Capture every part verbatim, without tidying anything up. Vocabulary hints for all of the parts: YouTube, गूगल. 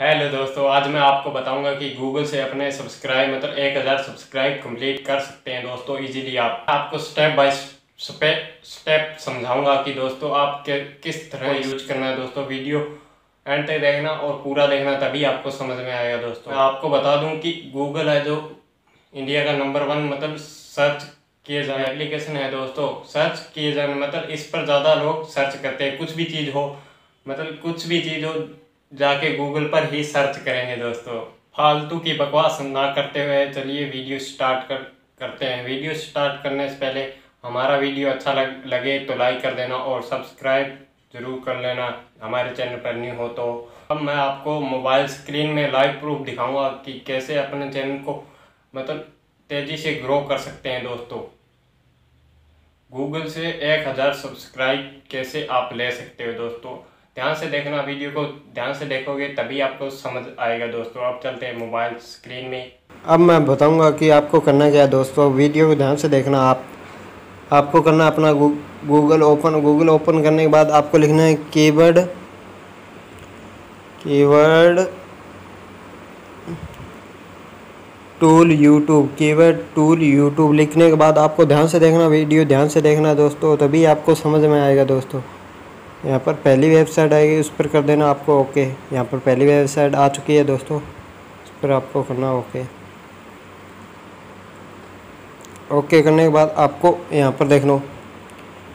Hello दोस्तों, आज मैं आपको बताऊंगा कि गूगल से अपने सब्सक्राइब मतलब एक हज़ार सब्सक्राइब कंप्लीट कर सकते हैं दोस्तों इजीली। आप आपको स्टेप बाय स्टेप समझाऊंगा कि दोस्तों आप के, किस तरह यूज करना है। दोस्तों वीडियो एंड तक देखना और पूरा देखना, तभी आपको समझ में आएगा। दोस्तों मैं आपको बता दूं कि गूगल है जो इंडिया का नंबर वन मतलब सर्च किए जाने एप्लीकेशन है दोस्तों। सर्च किए जाने मतलब इस पर ज़्यादा लोग सर्च करते हैं। कुछ भी चीज़ हो मतलब कुछ भी चीज़ हो जाके गूगल पर ही सर्च करेंगे दोस्तों। फालतू की बकवास ना करते हुए चलिए वीडियो स्टार्ट कर करते हैं। वीडियो स्टार्ट करने से पहले हमारा वीडियो अच्छा लग, लगे तो लाइक कर देना और सब्सक्राइब जरूर कर लेना हमारे चैनल पर न्यू हो तो। अब मैं आपको मोबाइल स्क्रीन में लाइव प्रूफ दिखाऊंगा कि कैसे अपने चैनल को मतलब तेज़ी से ग्रो कर सकते हैं दोस्तों। गूगल से एक हज़ार सब्सक्राइब कैसे आप ले सकते हो दोस्तों। ध्यान से देखना, वीडियो को ध्यान से देखोगे तभी आपको समझ आएगा दोस्तों। अब चलते हैं मोबाइल स्क्रीन में। अब मैं बताऊंगा कि आपको करना क्या है दोस्तों। वीडियो को ध्यान से देखना। आप आपको करना अपना गूगल ओपन। गूगल ओपन करने के बाद आपको लिखना है keyword keyword tool YouTube. Keyword tool YouTube लिखने के बाद आपको ध्यान से देखना, वीडियो ध्यान से देखना दोस्तों, तभी आपको समझ में आएगा दोस्तों। यहाँ पर पहली वेबसाइट आएगी, उस पर कर देना आपको ओके। यहाँ पर पहली वेबसाइट आ चुकी है दोस्तों, उस पर आपको करना ओके। ओके करने के बाद आपको यहाँ पर देखना,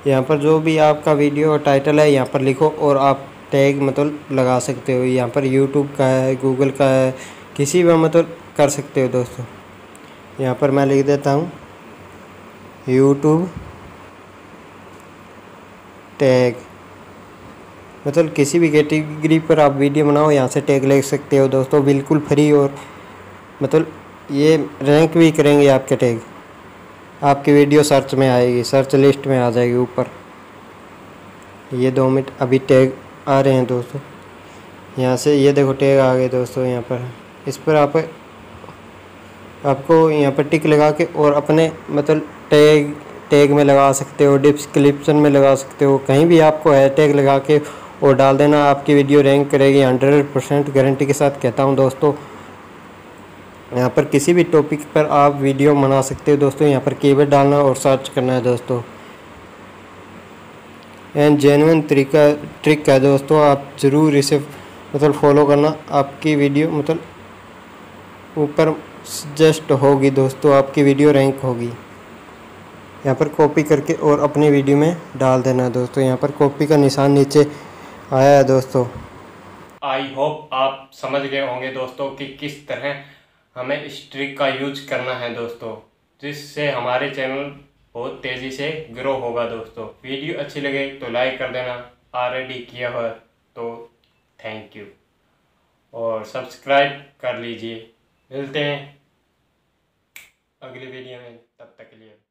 यहाँ पर जो भी आपका वीडियो टाइटल है यहाँ पर लिखो और आप टैग मतलब लगा सकते हो। यहाँ पर यूट्यूब का है, गूगल का है, किसी भी मतलब कर सकते हो दोस्तों। यहाँ पर मैं लिख देता हूँ यूट्यूब टैग, मतलब किसी भी कैटेगरी पर आप वीडियो बनाओ यहाँ से टैग ले सकते हो दोस्तों, बिल्कुल फ्री। और मतलब ये रैंक भी करेंगे आपके टैग, आपकी वीडियो सर्च में आएगी, सर्च लिस्ट में आ जाएगी ऊपर। ये दो मिनट अभी टैग आ रहे हैं दोस्तों। यहाँ से ये देखो टैग आ गए दोस्तों। यहाँ पर इस पर आप आपको यहाँ पर टिक लगा के और अपने मतलब टैग टैग में लगा सकते हो, डिस्क्रिप्शन में लगा सकते हो, कहीं भी आपको हैश टैग लगा के और डाल देना। आपकी वीडियो रैंक करेगी, हंड्रेड परसेंट गारंटी के साथ कहता हूं दोस्तों। यहां पर किसी भी टॉपिक पर आप वीडियो बना सकते हो दोस्तों। यहां पर कीवर्ड डालना और सर्च करना है दोस्तों। एंड जेन्युइन तरीका ट्रिक है दोस्तों, आप ज़रूर इसे मतलब फॉलो करना। आपकी वीडियो मतलब ऊपर सजेस्ट होगी दोस्तों, आपकी वीडियो रैंक होगी। यहाँ पर कॉपी करके और अपनी वीडियो में डाल देना दोस्तों। यहाँ पर कॉपी का निशान नीचे आया है दोस्तों। आई होप आप समझ गए होंगे दोस्तों कि किस तरह हमें इस ट्रिक का यूज करना है दोस्तों, जिससे हमारे चैनल बहुत तेज़ी से ग्रो होगा दोस्तों। वीडियो अच्छी लगे तो लाइक कर देना, ऑलरेडी किया हो तो थैंक यू, और सब्सक्राइब कर लीजिए। मिलते हैं अगली वीडियो में, तब तक के लिए।